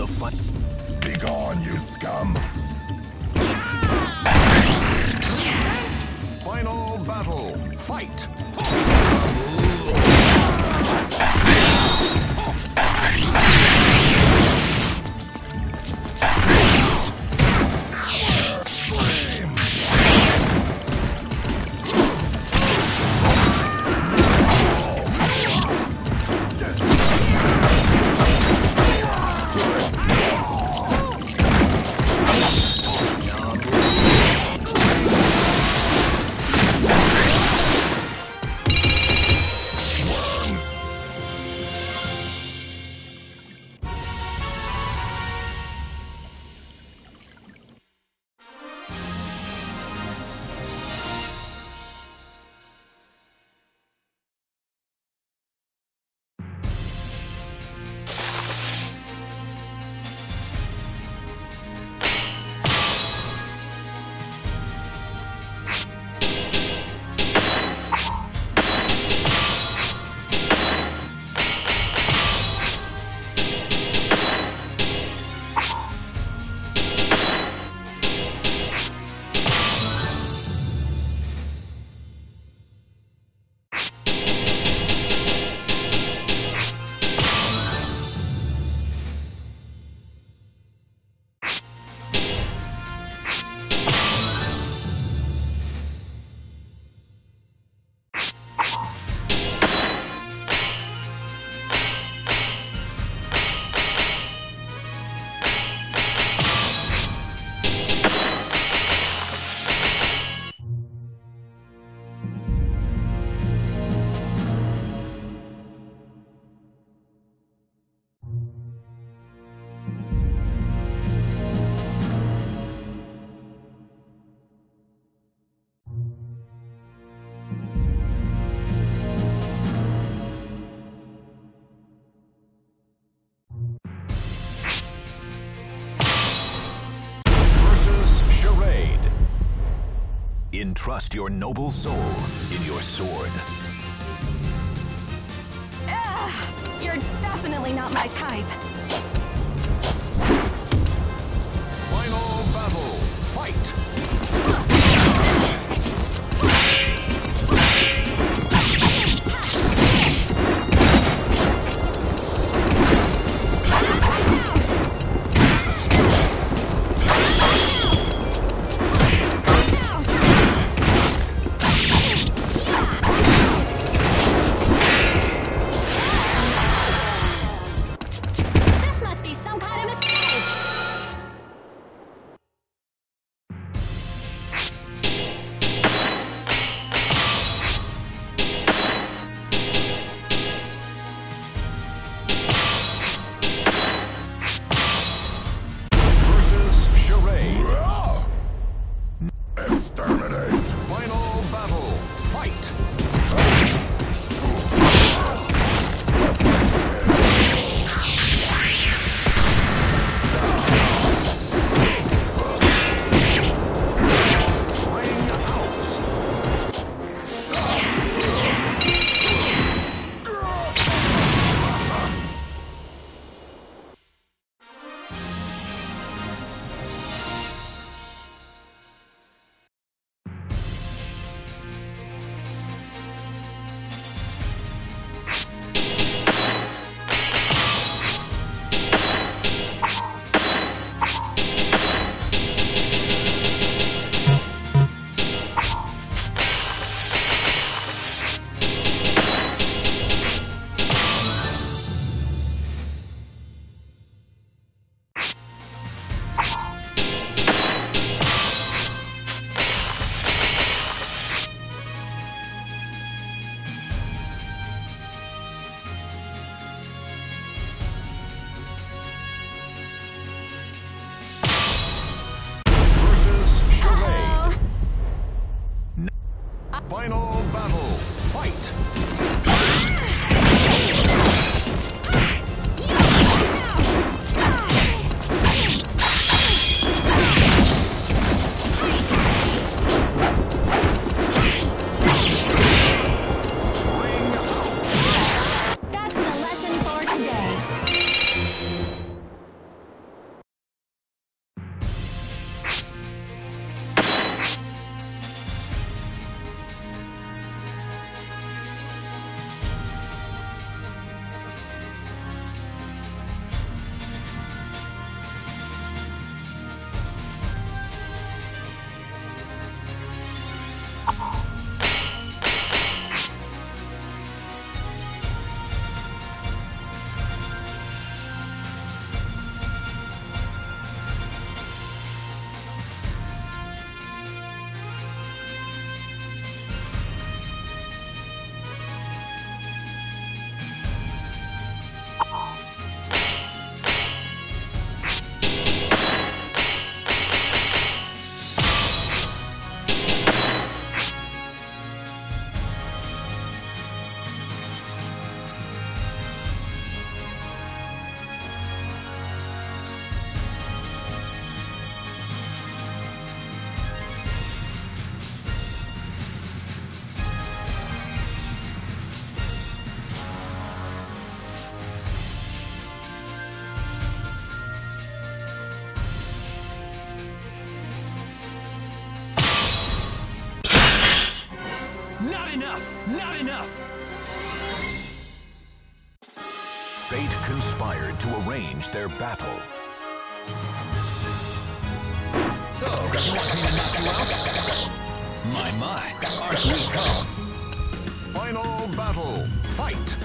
the fun. Begone, you scum! Final battle, fight! Entrust your noble soul in your sword. You're definitely not my type. Final battle, fight! fate conspired to arrange their battle. So, you want me to knock you out? My, art we come. Final battle, fight!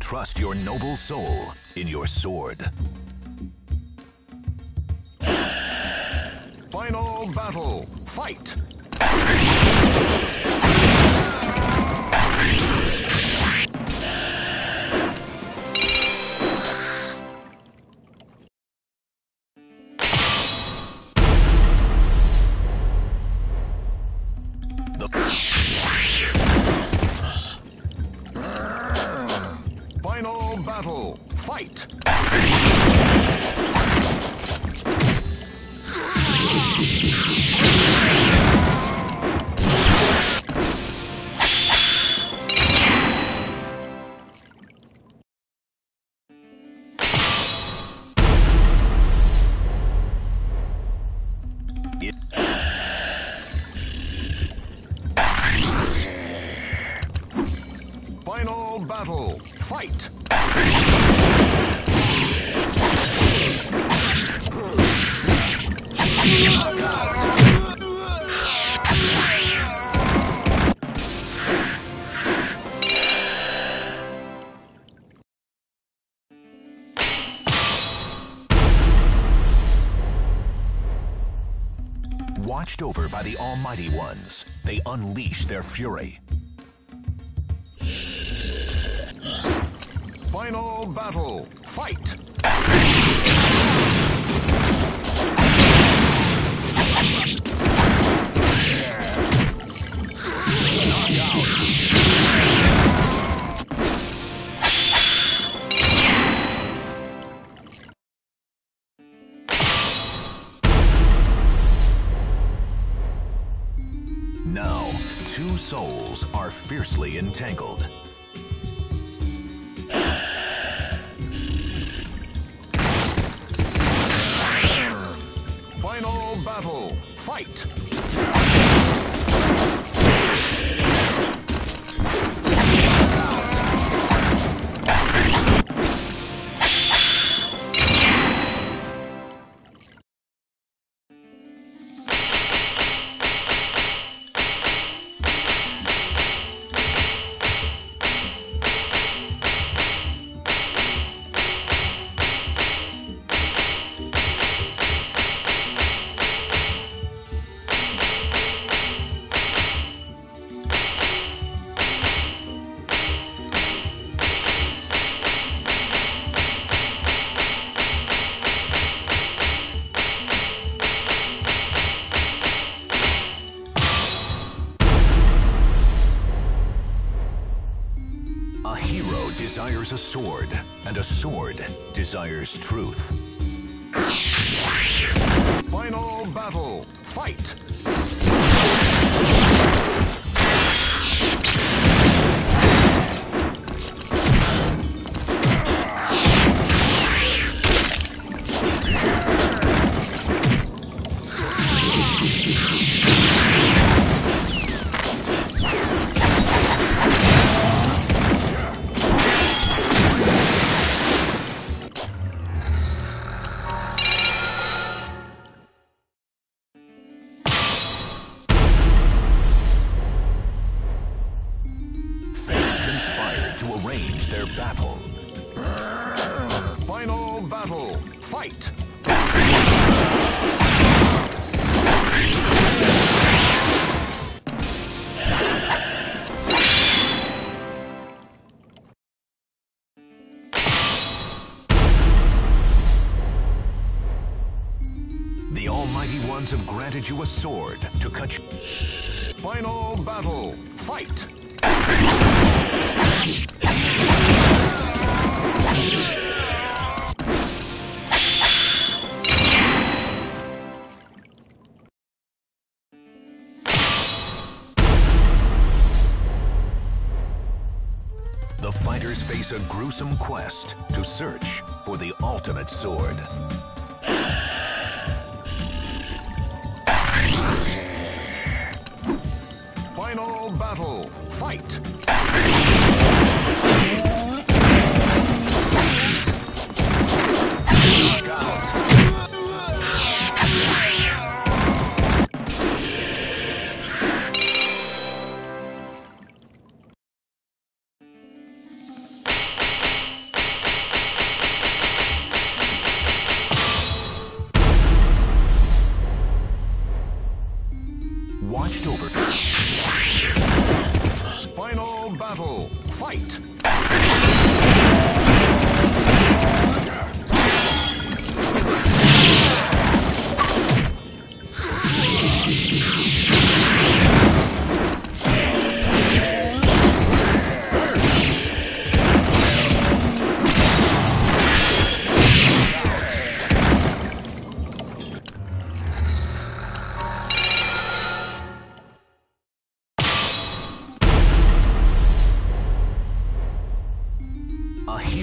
Trust your noble soul in your sword. Final battle, fight! Fight! Final battle. Fight! Watched over by the Almighty Ones, they unleash their fury. Final battle, fight! Now, two souls are fiercely entangled. Final battle, fight! A hero desires a sword, and a sword desires truth. Final battle, fight! To arrange their battle. Final battle, fight! The Almighty Ones have granted you a sword to cut you. Final battle, fight! The fighters face a gruesome quest to search for the ultimate sword. Final battle, fight! Watched over. Final battle, fight!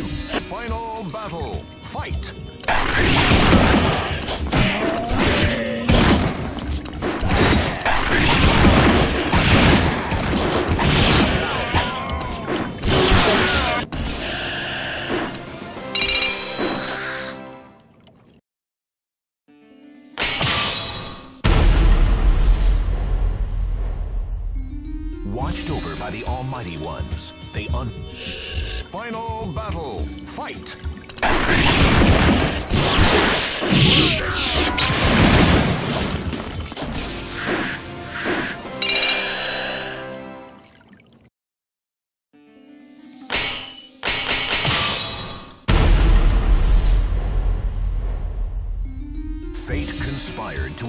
Final battle, fight! watched over by the Almighty Ones. They Final battle, fight! Fate conspired to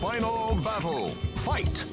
Final battle, fight!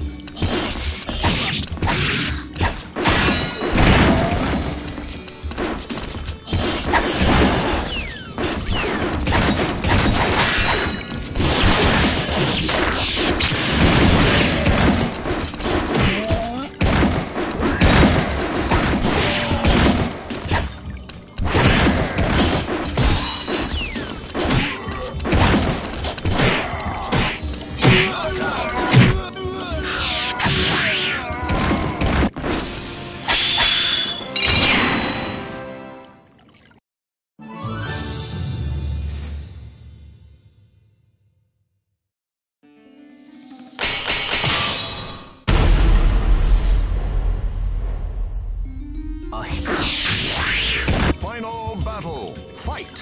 Final battle, fight!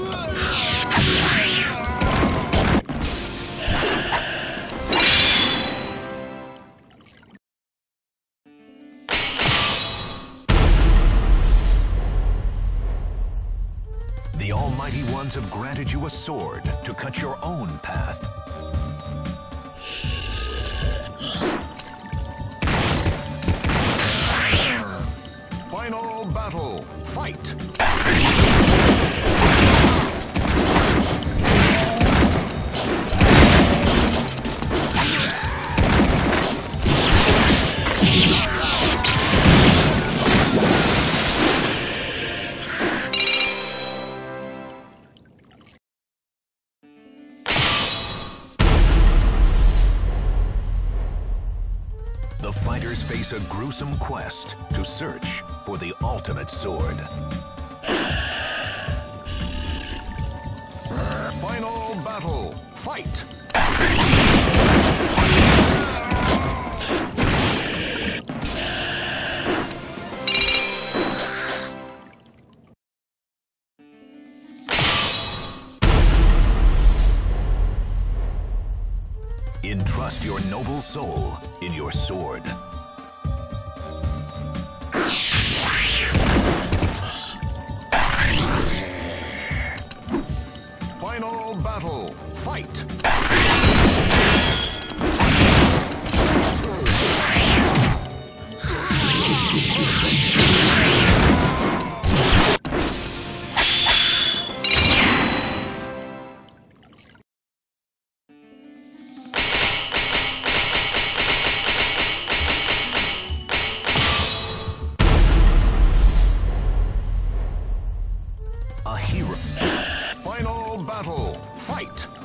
Final battle, fight! The Almighty Ones have granted you a sword to cut your own path. Final battle, fight! The fighters face a gruesome quest to search for the ultimate sword. Final battle, fight! Entrust your noble soul in your sword. Final battle, fight! Final battle, fight!